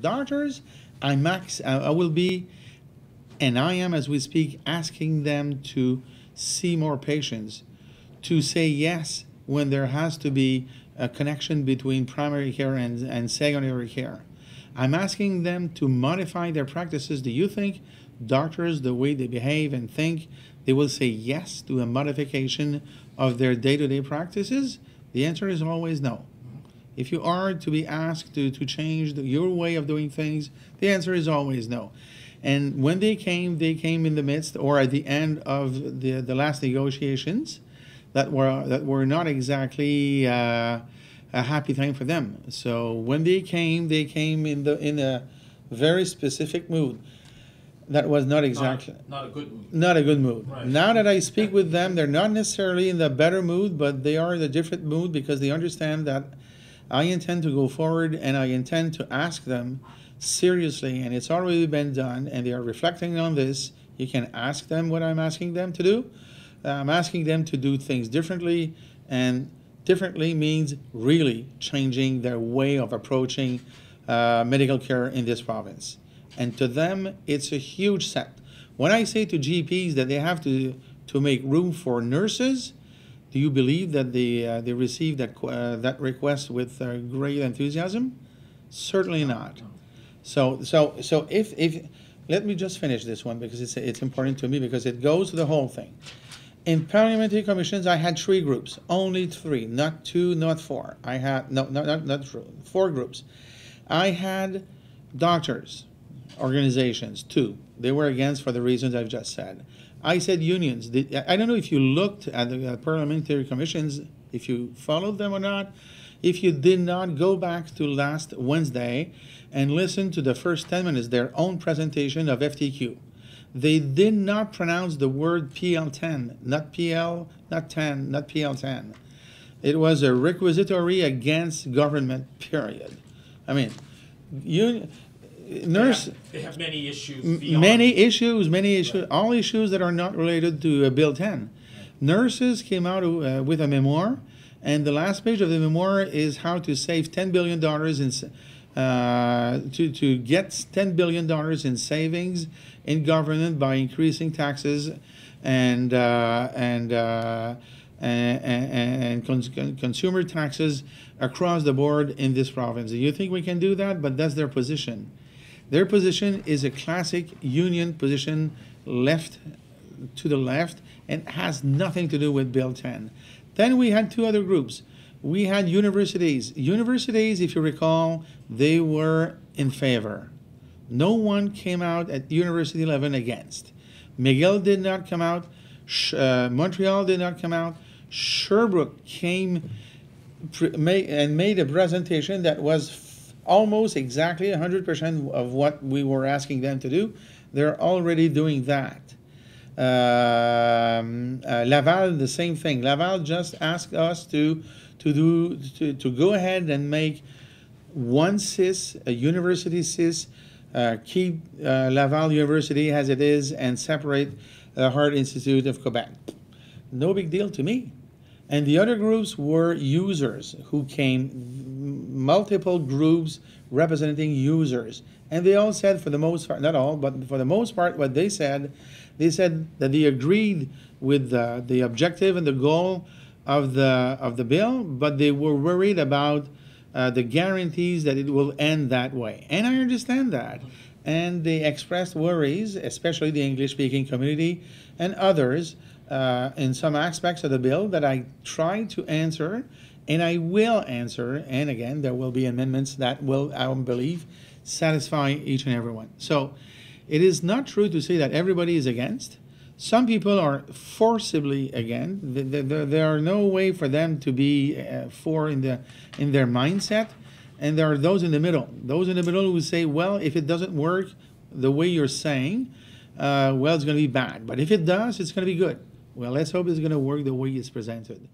Dodgers, I will be, and I am as we speak, asking them to see more patients, to say yes when there has to be a connection between primary care and secondary care. I'm asking them to modify their practices. Do you think doctors, the way they behave and think, they will say yes to a modification of their day-to-day practices? The answer is always no. If you are to be asked to change your way of doing things, the answer is always no. And when they came in the midst or at the end of the last negotiations that were not exactly a happy time for them. So when they came in a very specific mood. That was not exactly not a good mood. Not a good mood. Right. Now that I speak with them, they're not necessarily in the better mood, but they are in a different mood because they understand that I intend to go forward and I intend to ask them seriously, and it's already been done, and they are reflecting on this. You can ask them what I'm asking them to do. I'm asking them to do things differently, and differently means really changing their way of approaching medical care in this province. And to them, it's a huge set. When I say to GPs that they have to make room for nurses, do you believe that they receive that request with great enthusiasm? Certainly not. So if let me just finish this one because it's important to me because it goes to the whole thing. In parliamentary commissions, I had three groups, only three, not two, not four. I had four groups. I had doctors. Organizations, too. They were against for the reasons I've just said. I said unions. I don't know if you looked at the parliamentary commissions, if you followed them or not. If you did not, go back to last Wednesday and listen to the first 10 minutes, their own presentation of FTQ. They did not pronounce the word PL10, not PL, not 10, not PL10. It was a requisitory against government, period. I mean, union... Nurse, they have many issues. Many issues. Right. All issues that are not related to Bill 10. Right. Nurses came out with a memoir, and the last page of the memoir is how to save $10 billion in to get $10 billion in savings in government by increasing taxes and consumer taxes across the board in this province. Do you think we can do that? But that's their position. Their position is a classic union position, left to the left, and has nothing to do with Bill 10. Then we had two other groups. We had universities. Universities, if you recall, they were in favor. No one came out at University 11 against. McGill did not come out. Montreal did not come out. Sherbrooke came and made a presentation that was almost exactly 100% of what we were asking them to do. They're already doing that. Laval, the same thing. Laval just asked us to go ahead and make one CIS, a university CIS, keep Laval University as it is and separate the Heart Institute of Quebec. No big deal to me. And the other groups were users who came, multiple groups representing users. And they all said, for the most part, not all, but for the most part, what they said that they agreed with the objective and the goal of the bill, but they were worried about the guarantees that it will end that way. And I understand that. And they expressed worries, especially the English-speaking community and others, in some aspects of the bill that I try to answer, and I will answer, and again, there will be amendments that will, I believe, satisfy each and everyone. So it is not true to say that everybody is against. Some people are forcibly against. There are no way for them to be for in their mindset, and there are those in the middle. Those in the middle who say, well, if it doesn't work the way you're saying, well, it's going to be bad. But if it does, it's going to be good. Well, let's hope it's going to work the way it's presented.